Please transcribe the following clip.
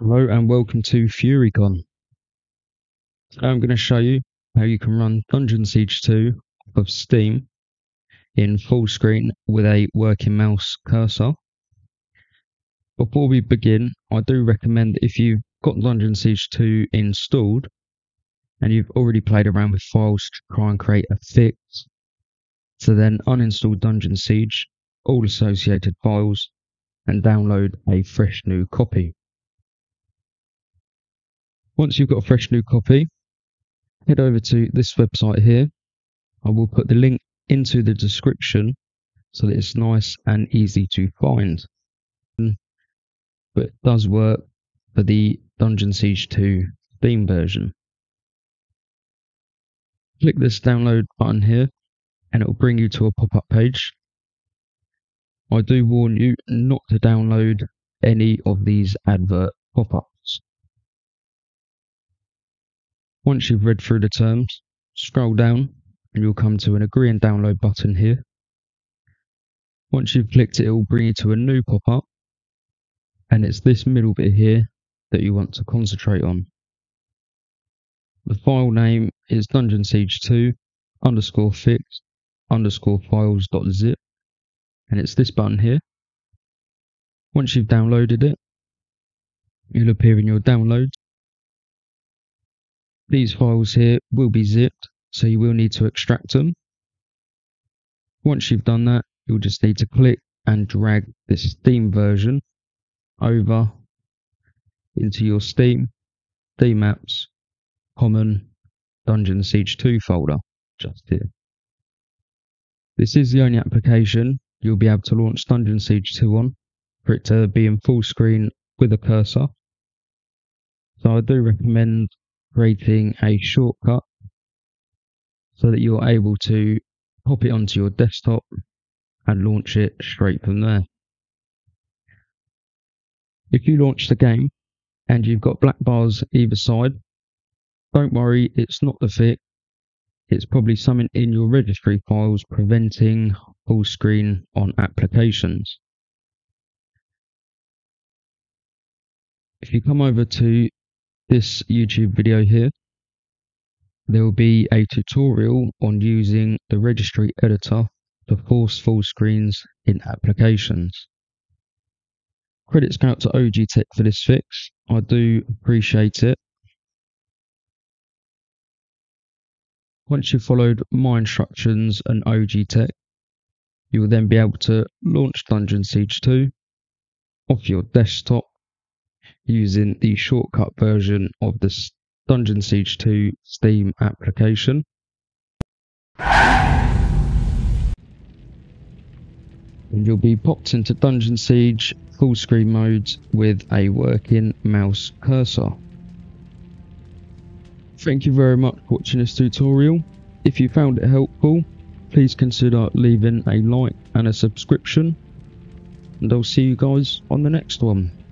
Hello and welcome to FuryConn. Today I'm going to show you how you can run Dungeon Siege 2 of Steam in full screen with a working mouse cursor. Before we begin, I do recommend if you've got Dungeon Siege 2 installed and you've already played around with files to try and create a fix, to then uninstall Dungeon Siege, all associated files, and download a fresh new copy. Once you've got a fresh new copy, head over to this website here. I will put the link into the description so that it's nice and easy to find. But it does work for the Dungeon Siege 2 Steam version. Click this download button here and it will bring you to a pop-up page. I do warn you not to download any of these advert pop-ups. Once you've read through the terms, scroll down and you'll come to an agree and download button here. Once you've clicked it, it will bring you to a new pop-up, and it's this middle bit here that you want to concentrate on. The file name is Dungeon Siege 2 _ fixed _ files.zip, and it's this button here. Once you've downloaded it, you'll appear in your downloads. These files here will be zipped, so you will need to extract them. Once you've done that, you'll just need to click and drag this Steam version over into your Steam, SteamApps, Common, Dungeon Siege 2 folder, just here. This is the only application you'll be able to launch Dungeon Siege 2 on, for it to be in full screen with a cursor. So I do recommend creating a shortcut so that you're able to pop it onto your desktop and launch it straight from there. If you launch the game and you've got black bars either side, don't worry, it's not the fix. It's probably something in your registry files preventing full screen on applications. If you come over to this YouTube video here, there will be a tutorial on using the registry editor to force full screens in applications. Credits go out to OGTECH for this fix. I do appreciate it. Once you've followed my instructions and OGTECH, you will then be able to launch Dungeon Siege 2 off your desktop using the shortcut version of the Dungeon Siege 2 Steam application. And you'll be popped into Dungeon Siege full screen mode with a working mouse cursor. Thank you very much for watching this tutorial. If you found it helpful, please consider leaving a like and a subscription. And I'll see you guys on the next one.